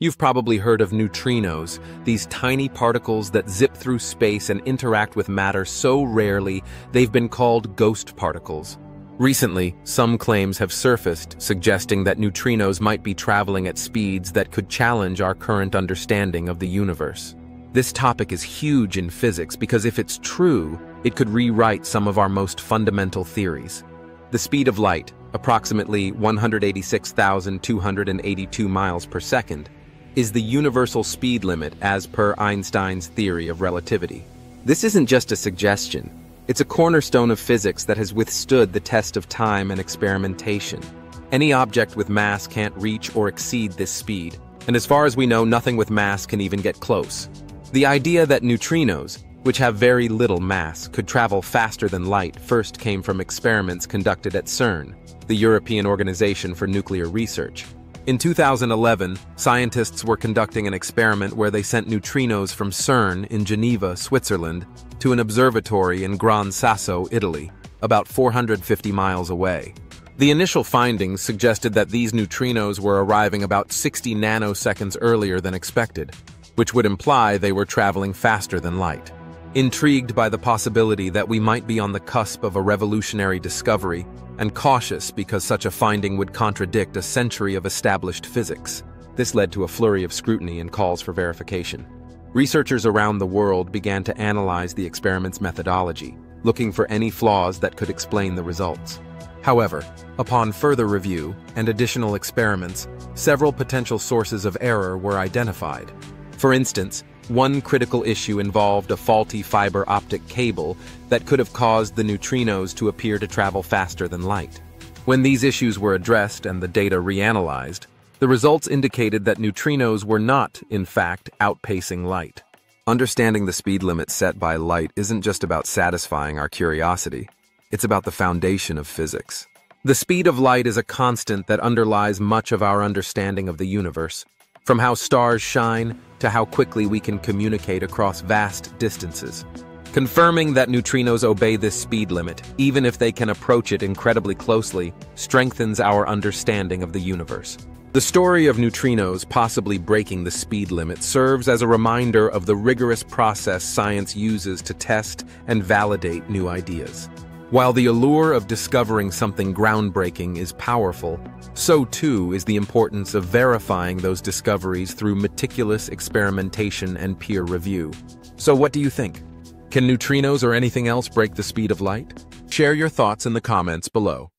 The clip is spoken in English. You've probably heard of neutrinos, these tiny particles that zip through space and interact with matter so rarely they've been called ghost particles. Recently, some claims have surfaced suggesting that neutrinos might be traveling at speeds that could challenge our current understanding of the universe. This topic is huge in physics because if it's true, it could rewrite some of our most fundamental theories. The speed of light, approximately 186,282 miles per second, is the universal speed limit as per Einstein's theory of relativity. This isn't just a suggestion. It's a cornerstone of physics that has withstood the test of time and experimentation. Any object with mass can't reach or exceed this speed, and as far as we know, nothing with mass can even get close. The idea that neutrinos, which have very little mass, could travel faster than light first came from experiments conducted at CERN, the European Organization for Nuclear Research. In 2011, scientists were conducting an experiment where they sent neutrinos from CERN in Geneva, Switzerland, to an observatory in Gran Sasso, Italy, about 450 miles away. The initial findings suggested that these neutrinos were arriving about 60 nanoseconds earlier than expected, which would imply they were traveling faster than light. Intrigued by the possibility that we might be on the cusp of a revolutionary discovery, and cautious because such a finding would contradict a century of established physics, this led to a flurry of scrutiny and calls for verification. Researchers around the world began to analyze the experiment's methodology, looking for any flaws that could explain the results. However, upon further review and additional experiments, several potential sources of error were identified. For instance, one critical issue involved a faulty fiber optic cable that could have caused the neutrinos to appear to travel faster than light. When these issues were addressed and the data reanalyzed, the results indicated that neutrinos were not, in fact, outpacing light. Understanding the speed limit set by light isn't just about satisfying our curiosity. It's about the foundation of physics. The speed of light is a constant that underlies much of our understanding of the universe. From how stars shine to how quickly we can communicate across vast distances. Confirming that neutrinos obey this speed limit, even if they can approach it incredibly closely, strengthens our understanding of the universe. The story of neutrinos possibly breaking the speed limit serves as a reminder of the rigorous process science uses to test and validate new ideas. While the allure of discovering something groundbreaking is powerful, so too is the importance of verifying those discoveries through meticulous experimentation and peer review. So what do you think? Can neutrinos or anything else break the speed of light? Share your thoughts in the comments below.